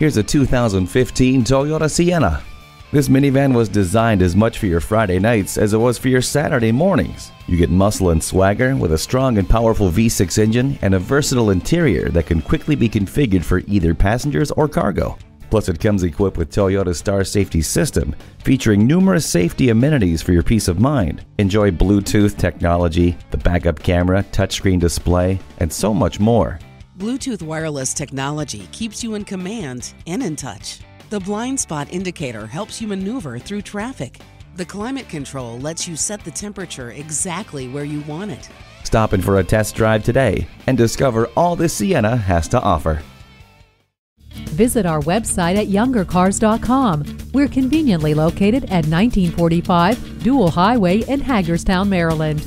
Here's a 2015 Toyota Sienna. This minivan was designed as much for your Friday nights as it was for your Saturday mornings. You get muscle and swagger with a strong and powerful V6 engine and a versatile interior that can quickly be configured for either passengers or cargo. Plus, it comes equipped with Toyota's Star Safety System, featuring numerous safety amenities for your peace of mind. Enjoy Bluetooth technology, the backup camera, touchscreen display, and so much more. Bluetooth wireless technology keeps you in command and in touch. The blind spot indicator helps you maneuver through traffic. The climate control lets you set the temperature exactly where you want it. Stop in for a test drive today and discover all the Sienna has to offer. Visit our website at youngercars.com. We're conveniently located at 1945 Dual Highway in Hagerstown, Maryland.